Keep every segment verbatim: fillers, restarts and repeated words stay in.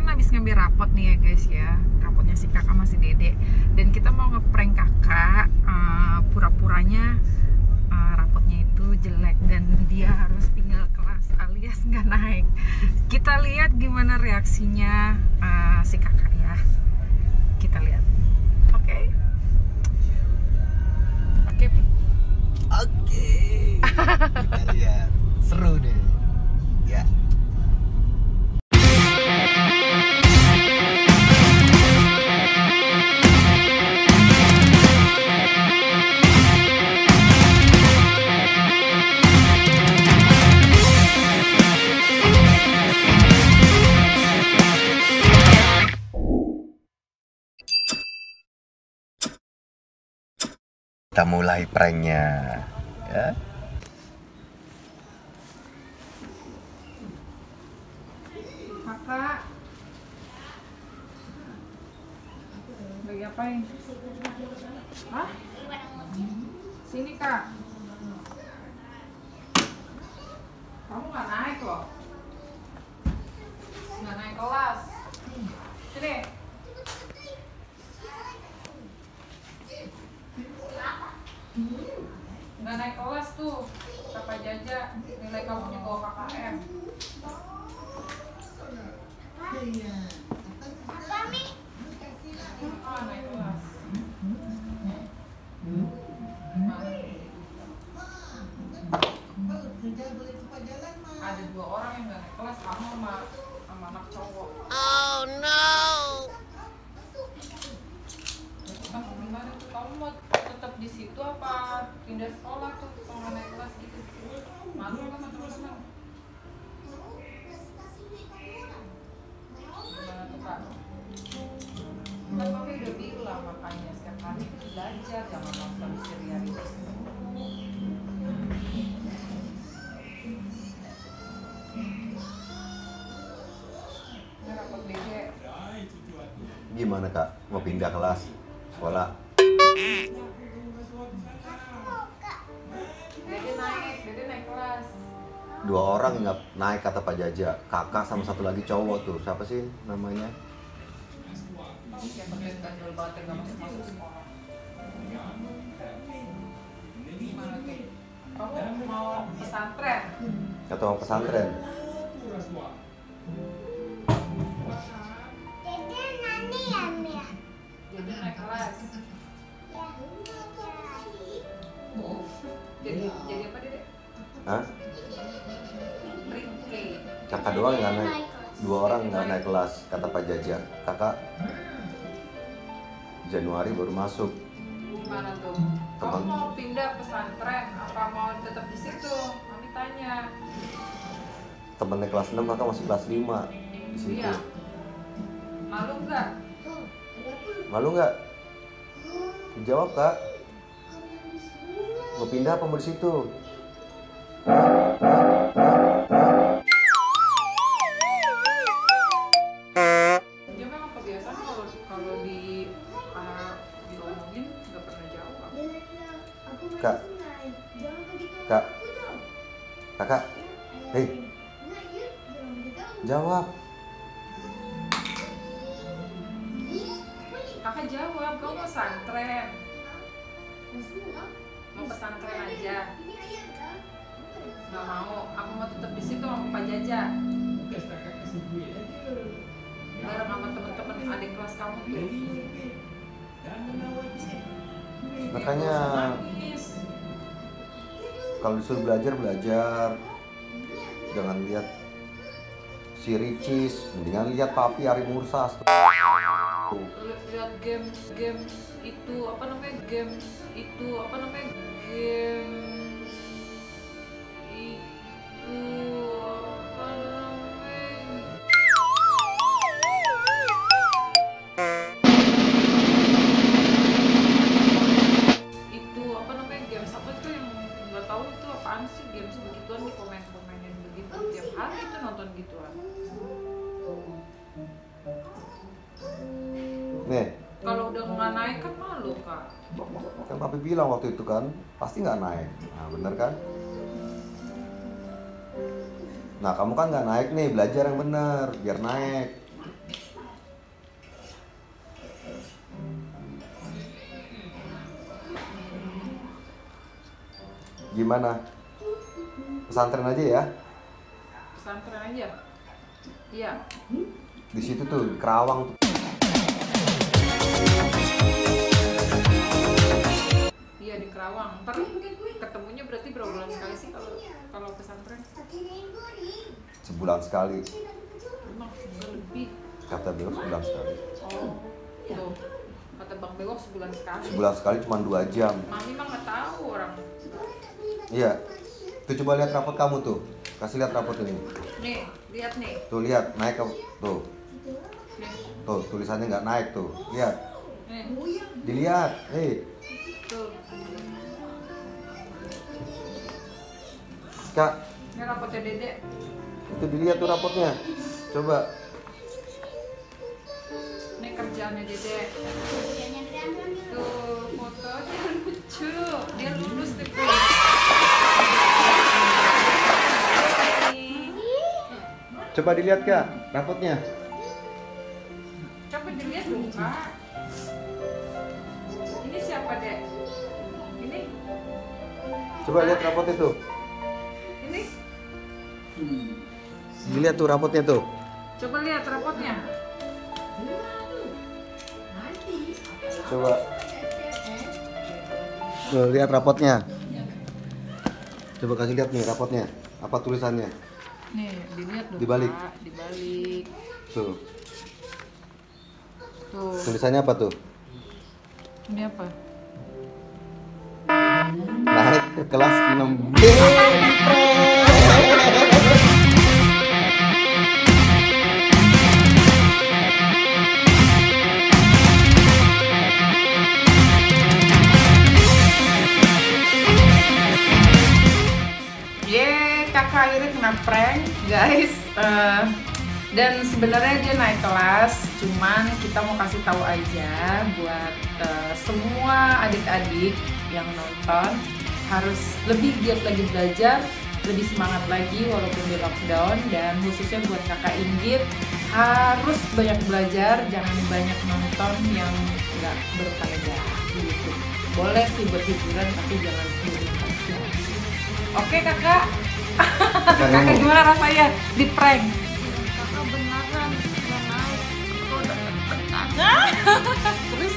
kan habis ngambil rapot nih ya guys ya, rapotnya si kakak masih Dede, dan kita mau ngeprank kakak. Uh, pura-puranya uh, rapotnya itu jelek dan dia harus tinggal kelas alias nggak naik. Kita lihat gimana reaksinya uh, si kakak ya, kita lihat. Oke okay? oke okay. oke okay. Kita lihat, seru deh ya. Kita mulai pranknya ya. Kakak lagi apain? Hah? Sini kak, kamu gak naik loh, gak naik kelas. Sini nggak naik kelas tuh, kakak jajak nilai kamunya bawa K K M. Apa Mi? Ah, naik kelas. Ada dua orang yang nggak naik kelas, kamu sama, sama anak cowok. Oh no. Gimana tuh, kamu mau tetap di situ apa pindah sekolah tuh kalau naik kelas gitu? Malu kan teman-teman? Gimana tuh kak? Kan Papi udah bilang makanya setiap hari itu belajar, jangan nonton serial itu. Gimana kak, mau pindah kelas sekolah? Dede naik, Dede naik kelas. Dua orang nggak naik kata Pak Jaja, kakak sama satu lagi cowok tuh, siapa sih namanya? Kamu mau pesantren? Atau mau pesantren? Dede nani ya Mia? Dede naik kelas. Jadi, jadi apa Dede? Hah? Kakak doang nggak naik, dua orang nggak naik kelas kata Pak Jaja. Kakak Januari baru masuk. Gimana tuh? Kamu mau pindah pesantren apa mau tetap di situ? Mami tanya. Temennya kelas enam, kakak masih kelas lima di situ. Iya. Malu nggak? Malu nggak? Jawab kak. Mau pindah apa mau di situ? Dia memang kebiasaan kalau kalau di uh, diomongin nggak pernah jawab. Kak, kak, kakak, hei, jawab. Kakak jawab, kamu mau pesantren? Mau pesantren aja? Nggak mau, aku mau tetap di situ sama Pak Jaja. Bareng sama temen-temen adik kelas kamu tuh. Makanya kalau disuruh belajar belajar, jangan lihat si Ricis, mendingan lihat Papi Ari Mursas. Lihat games, games itu apa namanya, games itu apa namanya, games itu apa namanya. Itu apa namanya, games apa itu yang nggak tahu itu apaan sih, games begituan di komen-komenin begitu tiap hari itu nonton gituan. Kalau udah nggak naik kan malu kak. Kan Papi bilang waktu itu kan pasti nggak naik. Nah bener kan? Nah kamu kan nggak naik nih, belajar yang bener biar naik. Gimana? Pesantren aja ya? Pesantren aja? Iya. Di situ tuh, Kerawang tuh. Iya, di Kerawang. Ntar ketemunya berarti berapa bulan sekali sih kalau kalau pesantren? Sebulan sekali. Emang lebih. Kata Belok sebulan sekali. Oh, tuh. Kata Bang Belok sebulan sekali. Sebulan sekali cuma dua jam. Mami mah nggak tahu orang. Iya. Tuh coba lihat rapot kamu tuh. Kasih lihat rapot ini. Nih, lihat nih. Tuh lihat naik ke tuh. Nih. Tuh tulisannya nggak naik tuh. Lihat. Nih. Dilihat. Nih. Tuh. Kak. Ini rapotnya Dedek. Itu dilihat tuh rapotnya. Coba. Ini kerjaannya Dedek. Tuh fotonya lucu. Dia lulus tuh. Coba dilihat Kak, rapotnya. Coba dilihat dong Kak. Ini siapa Dek? Ini. Coba lihat rapot itu. Ini. Dilihat tuh rapotnya tuh. Coba lihat rapotnya. Coba tuh, lihat rapotnya. Coba kasih lihat nih rapotnya. Apa tulisannya? Nih, dilihat dong. Dibalik. Kak. Dibalik. Tuh. Tuh. Tulisannya apa tuh? Ini apa? Naik ke kelas enam B. Kakak akhirnya kena prank guys, uh, dan sebenarnya dia naik kelas, cuman kita mau kasih tahu aja buat uh, semua adik-adik yang nonton harus lebih giat lagi belajar, lebih semangat lagi walaupun di lockdown, dan khususnya buat Kakak Inggit harus banyak belajar, jangan banyak nonton yang nggak berfaedah gitu. Boleh sih buat hiburan tapi jangan berlebihan. Oke Kakak. Kakak gimana rasanya di prank? Kakak beneran nggak naik, beneran. Terus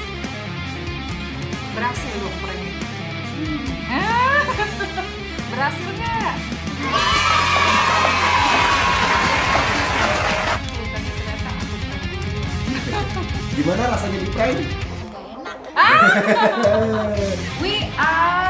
berhasil dong prank? Berhasil nggak? Gimana rasanya di prank? We are